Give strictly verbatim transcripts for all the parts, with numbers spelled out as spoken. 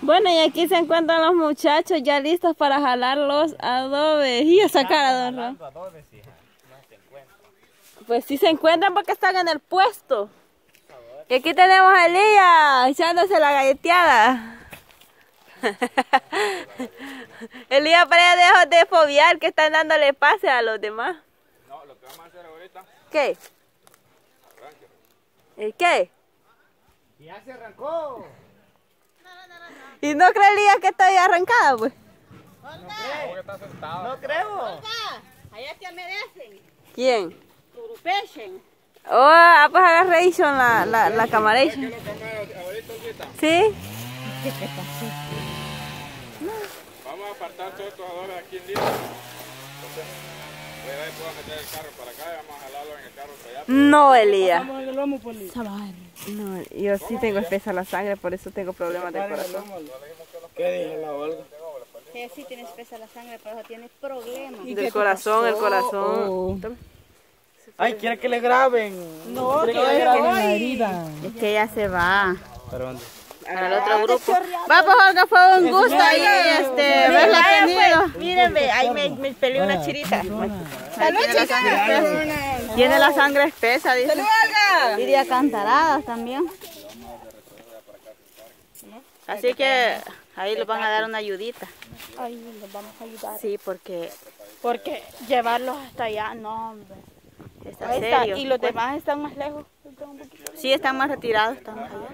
Bueno, y aquí se encuentran los muchachos ya listos para jalar los adobes y a sacar adobes. adobes hija. No se encuentran. Pues sí se encuentran porque están en el puesto. Y aquí tenemos a Elías echándose la galleteada. Elías parece dejar de fobiar que están dándole pase a los demás. No, lo que vamos a hacer ahorita. ¿Qué? ¿El qué? Ya se arrancó. ¿Y no creerías que estoy arrancada, pues? Olga. No creo. Olga, allá te merecen. ¿Quién? Turupechen. Oh, ah, pues agarration la, la, la camaration. ¿Sí? ¿Qué te pasó? Vamos a apartar todos estos adobes aquí en Lima. Voy a puedo meter el carro para acá y vamos a jalarlo en el carro para allá. No, Elías. No, yo sí tengo espesa la sangre, por eso tengo problemas de corazón. ¿Qué dijo la Olga? Que sí tiene espesa la sangre, por eso tiene problemas. Del corazón, el corazón. Ay, quiere que le graben. No, que le graben. Es que ella se va. ¿Para dónde? Al otro grupo. Vamos, Olga, fue un gusto ahí este, verla tenido. Mírenme, ahí me, me peleé una chirita. Salud, chicas. Tiene la sangre espesa, dice. Salud, Olga. Y de acantaradas también. Así que ahí les van a dar una ayudita. Ahí les vamos a ayudar. Sí, porque... Porque llevarlos hasta allá, no, hombre. Está serio. Y los demás están más lejos. Sí, están más retirados. Están más allá.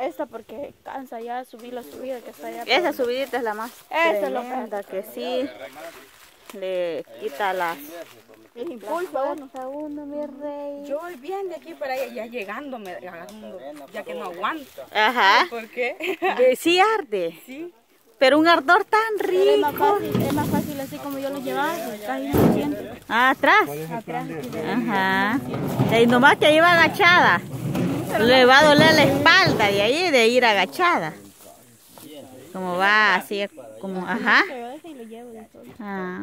Esta porque cansa ya subir la subida que está allá. Esa subidita es la más esa es lo que sí le quita las... El impulso a uno. A uno, mi rey. Yo voy bien de aquí para allá, ya llegando, me agarrando, ya que no aguanto. Ajá. ¿Por qué? De, sí arde. Sí. Pero un ardor tan rico. Es más fácil, es más fácil así como yo lo llevaba. Casi no siento. Ah, atrás. Atrás. Ajá. Y nomás que iba agachada. Le va a doler la espalda de ahí, de ir agachada. Como va así, como, ajá. Ah,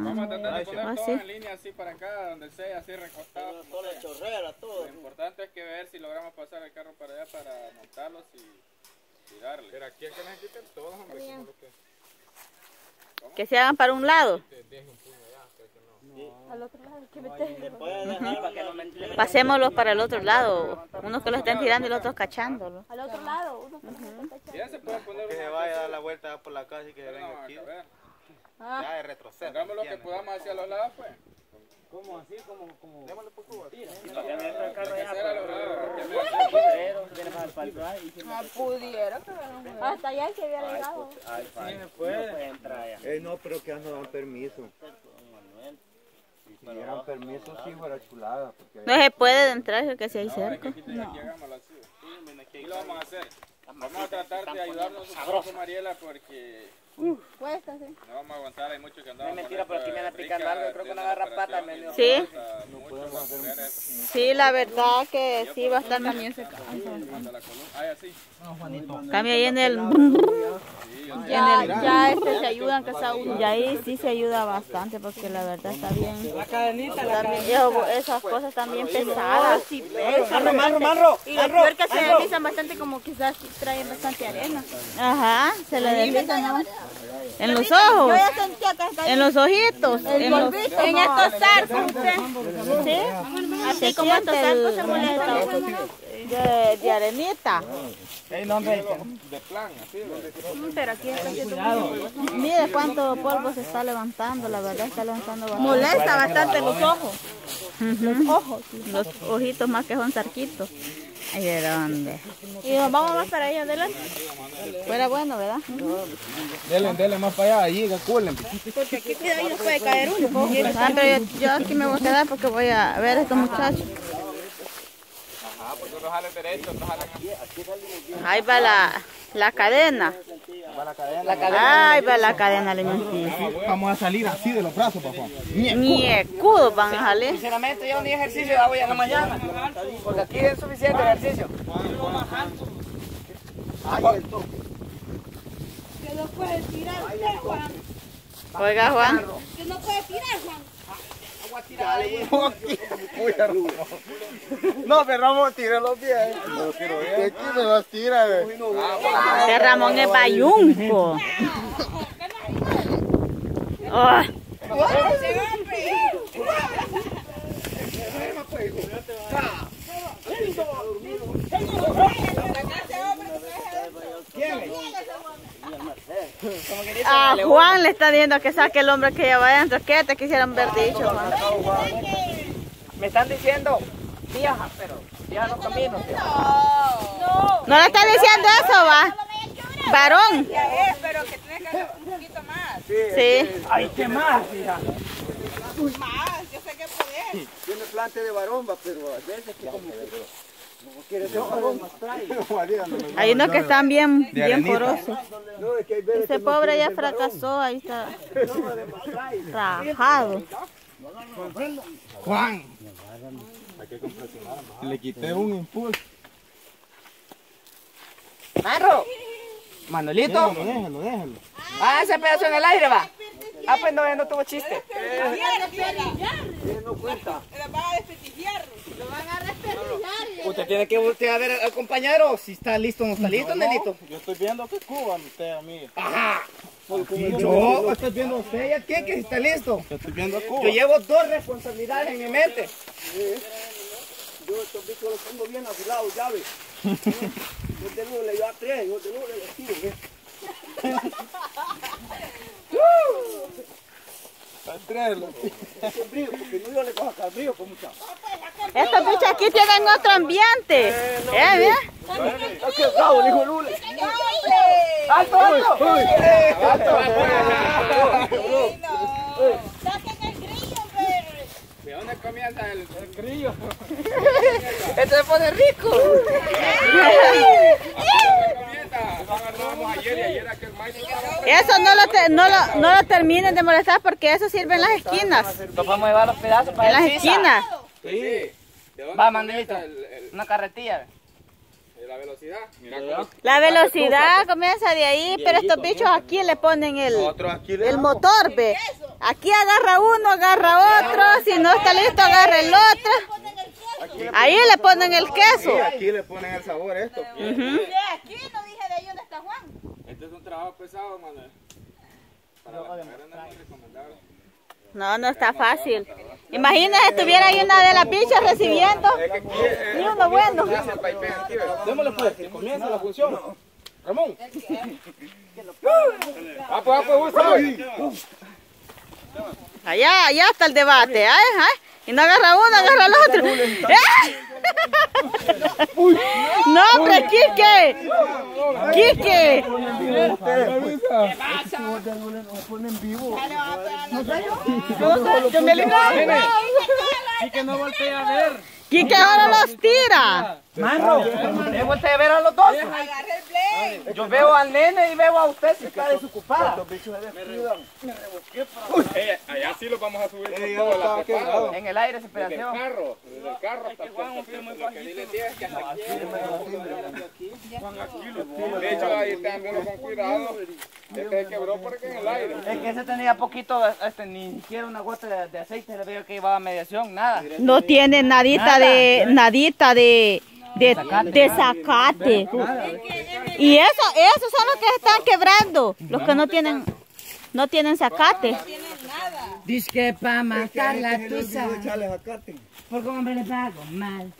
así. En línea así para acá, donde sea, así recostado. Lo importante es que ver si logramos pasar el carro para allá para montarlos y tirarle. Pero aquí es que necesitan todos, hombre. Que se hagan para un lado. Al otro lado, que uh-huh. Pasémoslos para el otro lado, unos que lo están tirando y los otros cachándolo. Al otro lado, uno que uh-huh. Ya se puede poner que se vaya a dar la vuelta por la casa y que venga aquí. Ah. Ya de retroceder. Hagamos lo que podamos hacia los lados, pues. ¿Cómo así? Como, como... Démosle por Cuba. Tira. No pudiera que no. Hasta allá que había llegado. Sí, me puede entrar allá. No, pero que han dado permiso. Si dieran permiso, sí, fuera chulada. No se puede entrar, porque si hay cerco. No. ¿Qué lo vamos a hacer? Vamos a tratar de ayudarnos un poco, Mariela, porque... Uh, cuesta, sí. No vamos a aguantar, hay muchos que andan. No es mentira, pero aquí me andan picando algo, creo que una garrapata me dio. Sí. Sí, la verdad que sí, va a estar también secado. Ah, así. Cambia ahí en el... Ya, ya este se ayudan, que está uno. Y ahí sí se ayuda bastante, porque la verdad está bien. La cadenita, la cadenita. Esas cosas están bien pesadas. Y lo peor que se deslizan bastante, como quizás traen bastante arena. Ajá, se le deslizan. En los ojos, en los ojitos, en, los, en estos arcos, ¿sí? Así como estos arcos se molestan de, de arenita. Pero aquí mire cuánto polvo se está levantando, la verdad está levantando bastante. Molesta bastante los ojos, los ojos, los ojitos más que son zarquitos. ¿Y de dónde? Y nos vamos más para allá, adelante. Fuera bueno, ¿verdad? Dele, dele más para allá, allí, culen. Porque aquí ahí nos puede caer uno. Ah, pero yo, yo aquí me voy a quedar porque voy a ver a estos muchachos. Ajá, porque uno jala derecho, otro jala aquí. Ahí va la, la cadena. La cadena, la cadena. Ay, va la cadena alimenticia. Vamos a salir así de los brazos, papá. Ni escudo van a jalar. Sinceramente, yo ni ejercicio hago ya en la mañana. Porque aquí es suficiente ejercicio. Ay, el toque. Que no puede tirar usted, Juan. Oiga, Juan. Que no puede tirar, Juan. No, pero Ramón, tira los pies. ¿De aquí me los tira? De Ramón es payunco. A Juan le está diciendo que saque el hombre que lleva adentro. ¿Qué te quisieran ver dicho, Juan? Me están diciendo vieja, pero vieja no camino. No, no le están diciendo eso, va. Varón. Pero que tienes que hacer un poquito más. Sí. Ay, ¿qué más, hija? Más, yo sé que podés. Tiene plante de varón, va, pero a veces que como... Hay unos que están bien, bien porosos. Ese pobre ya fracasó, ahí está rajado. Juan, le quité un impulso. Marro, Manolito, déjalo, déjalo. Ah, ese pedazo en el aire va. Ah, pues no, ya no tuvo chiste. No cuenta. Lo van a desperdiciar. Lo van a desperdiciar. Usted tiene que voltear a ver al compañero si está listo o no está listo, no, Nelito. No, yo estoy viendo que cuban usted a mí. Ajá. Porque yo, yo estoy viendo usted ya que que está listo. Yo estoy viendo a Cuba. Yo llevo dos responsabilidades en mi mente. Sí. Yo estos bichos los pongo bien afilados, ya ves. Yo de nuevo le doy a tres, yo de nuevo le tiro, ¿eh? Estos bichos aquí tienen otro ambiente. Eh, no, ¿eh? ¿Ve? ¡Alto, alto! ¡Alto! ¡Saquen el grillo, hombre! ¿De dónde comienza el grillo? ¡Esto se pone rico! Eso no lo, te, no, lo, no lo terminen de molestar porque eso sirve en las esquinas. Nos vamos a llevar los pedazos para en las esquinas. Sí. Va, Mandelito, una carretilla. La velocidad, mira cómo... La velocidad comienza de ahí, pero estos bichos aquí le ponen el, el motor, ve. Aquí agarra uno, agarra otro, si no está listo agarra el otro. Ahí le ponen el queso. Aquí le ponen el sabor esto. Aquí no dije de ahí dónde está Juan. Este es un trabajo pesado, Manuel. No, no está fácil. Imagínate, estuviera ahí una de las bichas recibiendo. Ni uno bueno. Démosle pues, que comienza la función. Ramón. Ah, pues, pues, allá, allá está el debate, ¿eh? Y no agarra uno, agarra al otro. ¿Eh? No, hombre, Quique. Quique. ¿Qué pasa? Nos ponen vivo. Yo me le digo. Quique no voltea a ver. Quique ahora los tira. Marro, yo voltea a ver a los dos. Yo veo al nene y veo a usted si está desocupada. Me rebusqué para... Allá sí los vamos a subir. En el aire se pedació. Desde el carro, desde el carro hasta aquí. De hecho, ahí está andando con cuidado. Este se quebró porque en el aire. Es que ese tenía poquito, ni siquiera una gota de aceite. Le veo que iba a mediación, nada. No tiene nadita de... Nadita de... De, de sacate. Y eso, esos son los que están quebrando, los que no tienen, no tienen sacate. Dice que para matar la tusa, porque hombre le pago mal.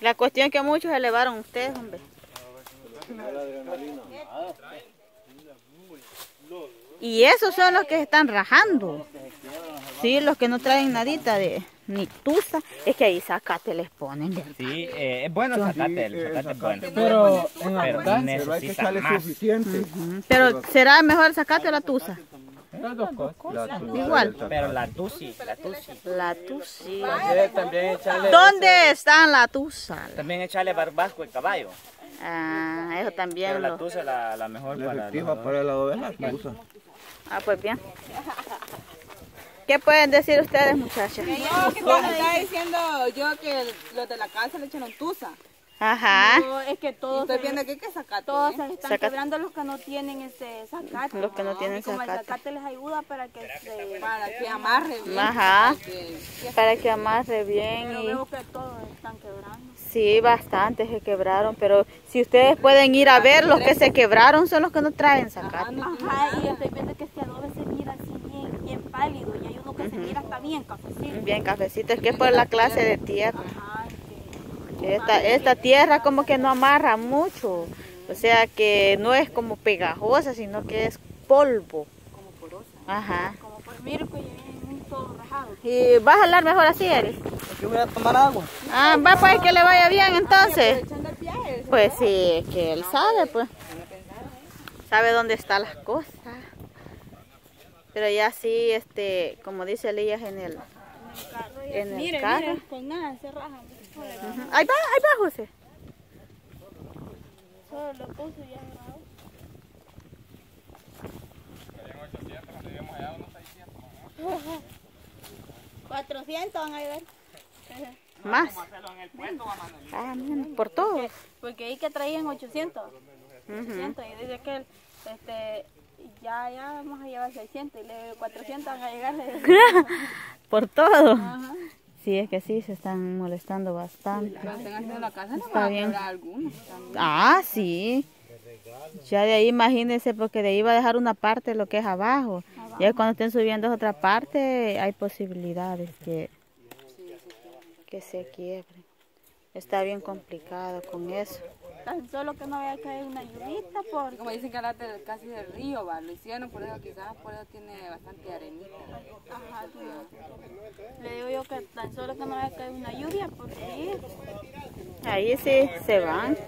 La cuestión es que muchos elevaron ustedes, hombre. Y esos son los que se están rajando. Sí, los que no traen nadita de ni tusa, es que ahí sacate les ponen. ¿Verdad? Sí, eh, es bueno sacate, el sacate es bueno. Pero, en la verdad, pero hay que sale más. Suficiente. Uh-huh. Pero, ¿será mejor sacate o la tusa? Las dos cosas. Igual. Pero la tusi, la tusi. La tusi. También echarle... ¿Dónde están la tusa? También echarle barbasco al caballo. Ah, eso también. Pero la tusa es la, la mejor la para, la para el lado de la tusa. Ah, pues bien. ¿Qué pueden decir ustedes, muchachas? No, que cuando estaba diciendo yo que los de la casa le echaron tusa. Ajá. No, es que todos. Estoy viendo aquí que zacate. Todos se están zacate. Quebrando los que no tienen ese zacate. Los que no tienen y como zacate. El zacate les ayuda para que, que se. Para que amarre bien. Ajá. Que, para que amarre bien. Pero y... veo que todos están quebrando. Sí, bastantes se quebraron. Pero si ustedes pueden ir a ver, los que se quebraron son los que no traen zacate. Ajá, y estoy viendo que este adobe se mira así bien, bien pálido. Y hay uno que uh-huh. se mira hasta bien cafecito. Bien cafecito, es que es por la clase de tierra. Ajá. Esta, esta tierra como que no amarra mucho, o sea que no es como pegajosa, sino que es polvo. Como porosa. Ajá. Como por mirco y un todo rajado. ¿Y vas a jalar mejor así, Eris? Aquí voy a tomar agua. Ah, va pues que le vaya bien entonces. Pues sí, es que él sabe pues. Sabe dónde están las cosas. Pero ya sí, este, como dice Elías en el... En el carro. Con nada se raja. Uh-huh. Ahí va, ahí va, José. Solo lo puso ya grabado. Serían ochocientos, cuando lleguemos allá unos seiscientos. cuatrocientos van a ver. Más. Ah, man, por todo. Porque, porque ahí que traían ochocientos. Uh-huh. ochocientos y dice que el, este, ya, ya vamos a llevar seiscientos y le cuatrocientos van a llegar. Por todo. Ajá. Sí, es que sí, se están molestando bastante. Está bien. Ah, sí. Ya de ahí, imagínense, porque de ahí va a dejar una parte lo que es abajo. Ya cuando estén subiendo es otra parte, hay posibilidades que, que se quiebren. Está bien complicado con eso. Tan solo que no vaya a caer una lluvita, porque... Como dicen que ahora casi del río, va, lo hicieron, por eso quizás por eso tiene bastante arenita. Ajá, sí. Le digo yo que tan solo que no vaya a caer una lluvia, porque ahí... Ahí sí, se van.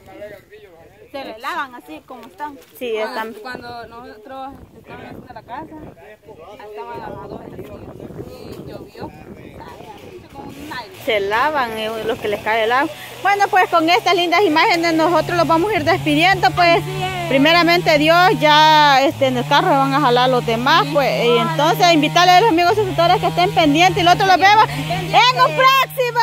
Se le lavan así como están. Sí, están. Cuando, cuando nosotros estábamos haciendo la casa, estaban las dos y llovió. Se lavan los que les cae el agua. Bueno, pues con estas lindas imágenes nosotros los vamos a ir despidiendo, pues primeramente Dios, ya este, en el carro van a jalar los demás, pues, y entonces invitarles a los amigos suscriptores que estén pendientes y nosotros los vemos en un próximo.